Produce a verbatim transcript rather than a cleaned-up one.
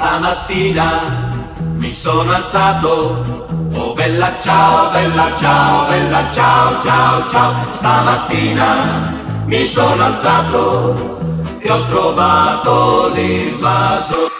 Stamattina mi sono alzato, oh bella ciao, bella ciao, bella ciao, ciao, ciao. Stamattina mi sono alzato e ho trovato l'invaso.